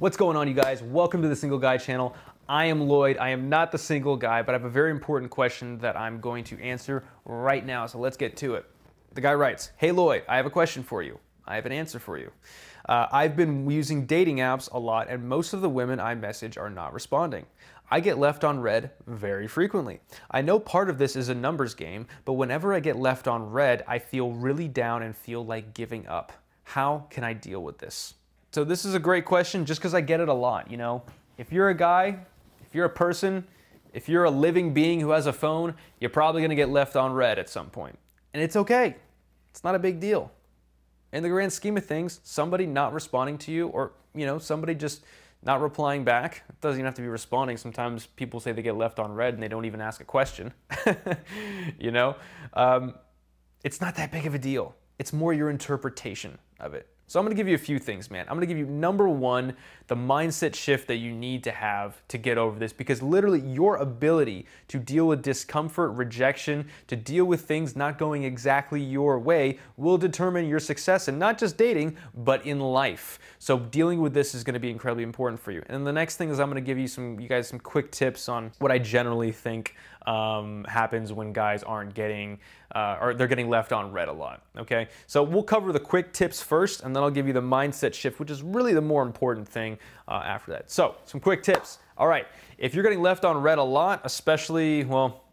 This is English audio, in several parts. What's going on, you guys? Welcome to the Single Guy channel. I am Lloyd. I am not the single guy, but I have a very important question that I'm going to answer right now, so let's get to it. The guy writes, "Hey Lloyd, I have a question for you. I have an answer for you. I've been using dating apps a lot, and most of the women I message are not responding. I get left on red very frequently. I know part of this is a numbers game, but whenever I get left on red, I feel really down and feel like giving up. How can I deal with this?" So this is a great question just because I get it a lot, you know. If you're a guy, if you're a person, if you're a living being who has a phone, you're probably going to get left on red at some point. And it's okay. It's not a big deal. In the grand scheme of things, somebody not responding to you or, you know, somebody just not replying back. It doesn't even have to be responding. Sometimes people say they get left on red and they don't even ask a question, you know. It's not that big of a deal. It's more your interpretation of it. So I'm gonna give you a few things, man. I'm gonna give you, number one, the mindset shift that you need to have to get over this, because literally your ability to deal with discomfort, rejection, to deal with things not going exactly your way will determine your success in not just dating, but in life. So dealing with this is gonna be incredibly important for you. And the next thing is I'm gonna give you some quick tips on what I generally think happens when guys aren't getting, or they're getting left on red a lot, okay? So we'll cover the quick tips first, and then I'll give you the mindset shift, which is really the more important thing after that. So, some quick tips. All right, if you're getting left on red a lot, especially, well,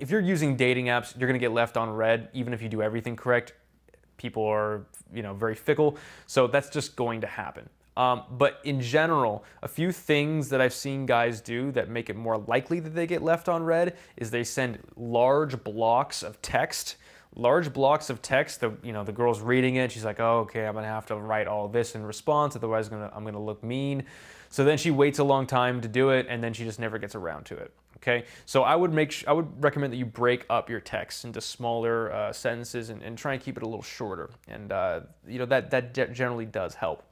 if you're using dating apps, you're gonna get left on red, even if you do everything correct. People are, you know, very fickle, so that's just going to happen. But in general, a few things that I've seen guys do that make it more likely that they get left on red is they send large blocks of text. Large blocks of text, the girl's reading it, she's like, oh, okay, I'm gonna have to write all this in response, otherwise I'm gonna look mean. So then she waits a long time to do it, and then she just never gets around to it, okay? So I would recommend that you break up your texts into smaller sentences and try and keep it a little shorter. And you know, that generally does help.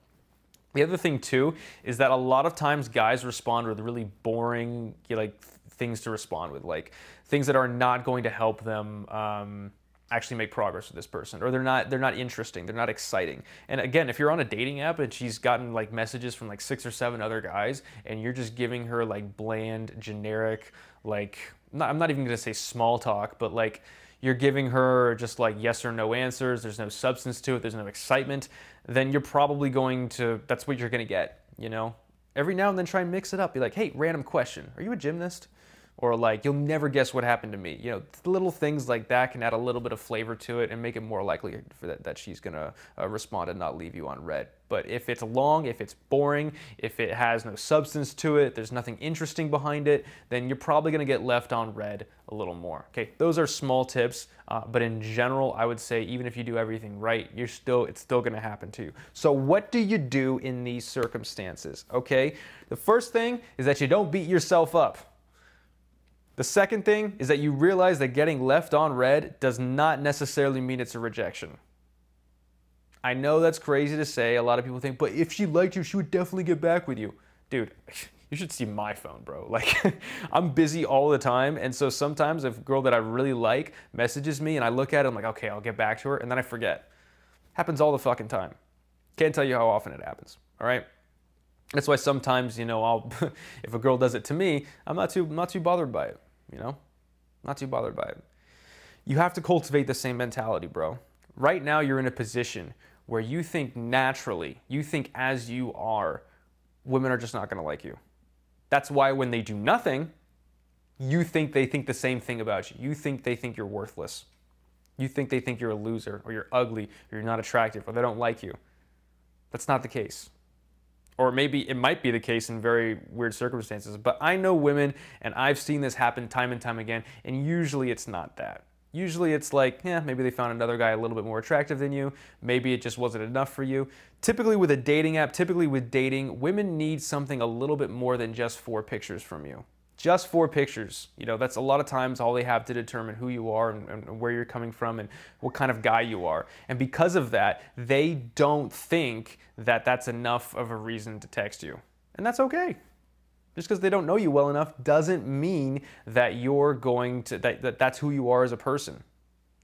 The other thing too is that a lot of times guys respond with really boring, like, things to respond with, like things that are not going to help them actually make progress with this person, or they're not interesting, they're not exciting. And again, if you're on a dating app and she's gotten like messages from like 6 or 7 other guys, and you're just giving her like bland, generic, like, I'm not even gonna say small talk, but like, you're giving her just like yes or no answers, there's no substance to it, there's no excitement, then you're probably going to, that's what you're gonna get, you know? Every now and then try and mix it up, be like, hey, random question, are you a gymnast? Or like, you'll never guess what happened to me. You know, little things like that can add a little bit of flavor to it and make it more likely for that she's gonna respond and not leave you on red. But if it's long, if it's boring, if it has no substance to it, there's nothing interesting behind it, then you're probably gonna get left on red a little more, okay? Those are small tips, but in general, I would say even if you do everything right, it's still gonna happen to you. So what do you do in these circumstances, okay? The first thing is that you don't beat yourself up. The second thing is that you realize that getting left on red does not necessarily mean it's a rejection. I know that's crazy to say. A lot of people think, but if she liked you, she would definitely get back with you. Dude, you should see my phone, bro. Like, I'm busy all the time, and so sometimes if a girl that I really like messages me and I look at it, I'm like, okay, I'll get back to her, and then I forget. Happens all the fucking time. Can't tell you how often it happens, all right? That's why sometimes, you know, if a girl does it to me, I'm not too bothered by it. You know, not too bothered by it. You have to cultivate the same mentality, bro. Right now you're in a position where you think naturally, you think as you are, women are just not gonna like you. That's why when they do nothing, you think they think the same thing about you. You think they think you're worthless. You think they think you're a loser, or you're ugly, or you're not attractive, or they don't like you. That's not the case. Or maybe it might be the case in very weird circumstances, but I know women, and I've seen this happen time and time again, and usually it's not that. Usually it's like, yeah, maybe they found another guy a little bit more attractive than you, maybe it just wasn't enough for you. Typically with a dating app, typically with dating, women need something a little bit more than just 4 pictures from you. Just 4 pictures, you know, that's a lot of times all they have to determine who you are and where you're coming from and what kind of guy you are. And because of that, they don't think that that's enough of a reason to text you. And that's okay. Just because they don't know you well enough doesn't mean that that's who you are as a person.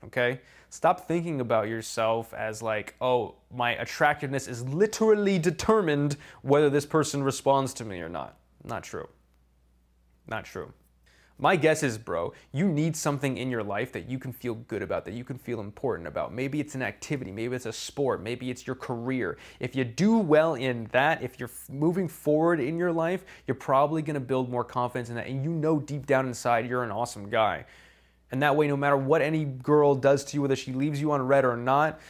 okay? Stop thinking about yourself as like, oh, my attractiveness is literally determined whether this person responds to me or not. Not true. Not true. My guess is, bro, you need something in your life that you can feel good about, that you can feel important about. Maybe it's an activity, maybe it's a sport, maybe it's your career. If you do well in that, if you're moving forward in your life, you're probably gonna build more confidence in that, and you know deep down inside you're an awesome guy. And that way, no matter what any girl does to you, whether she leaves you on red or not,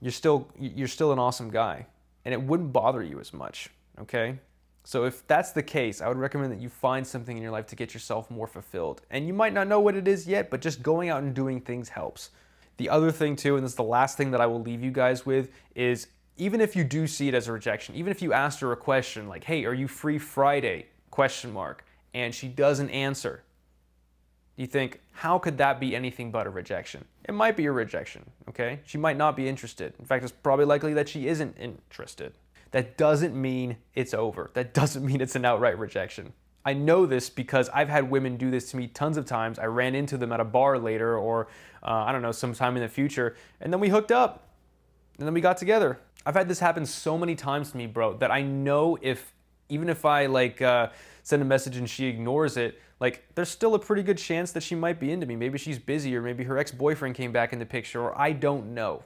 you're still an awesome guy, and it wouldn't bother you as much, okay? So if that's the case, I would recommend that you find something in your life to get yourself more fulfilled. And you might not know what it is yet, but just going out and doing things helps. The other thing too, and this is the last thing that I will leave you guys with, is even if you do see it as a rejection, even if you asked her a question like, hey, are you free Friday? ? And she doesn't answer. You think, how could that be anything but a rejection? It might be a rejection, okay? She might not be interested. In fact, it's probably likely that she isn't interested. That doesn't mean it's over. That doesn't mean it's an outright rejection. I know this because I've had women do this to me tons of times. I ran into them at a bar later, or I don't know, sometime in the future, and then we hooked up, and then we got together. I've had this happen so many times to me, bro, that I know even if I like send a message and she ignores it, like there's still a pretty good chance that she might be into me. Maybe she's busy, or maybe her ex-boyfriend came back in the picture, or I don't know.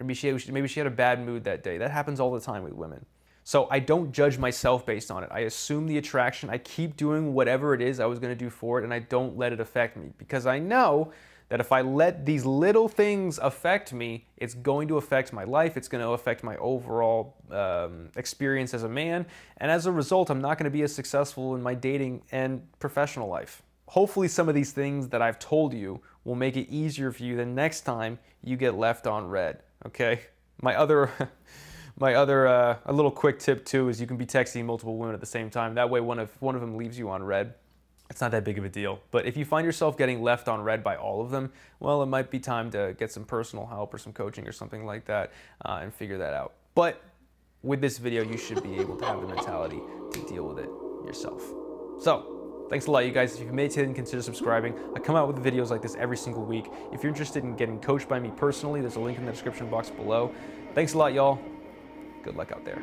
Maybe she had a bad mood that day. That happens all the time with women. So I don't judge myself based on it. I assume the attraction. I keep doing whatever it is I was going to do for it, and I don't let it affect me, because I know that if I let these little things affect me, it's going to affect my life. It's going to affect my overall experience as a man. And as a result, I'm not going to be as successful in my dating and professional life. Hopefully some of these things that I've told you will make it easier for you the next time you get left on red. Okay, my other little quick tip too is you can be texting multiple women at the same time. That way one of them leaves you on red. It's not that big of a deal. But if you find yourself getting left on red by all of them, well, it might be time to get some personal help or some coaching or something like that and figure that out. But with this video, you should be able to have the mentality to deal with it yourself. So, thanks a lot, you guys. If you've made it in, consider subscribing. I come out with videos like this every single week. If you're interested in getting coached by me personally, there's a link in the description box below. Thanks a lot, y'all. Good luck out there.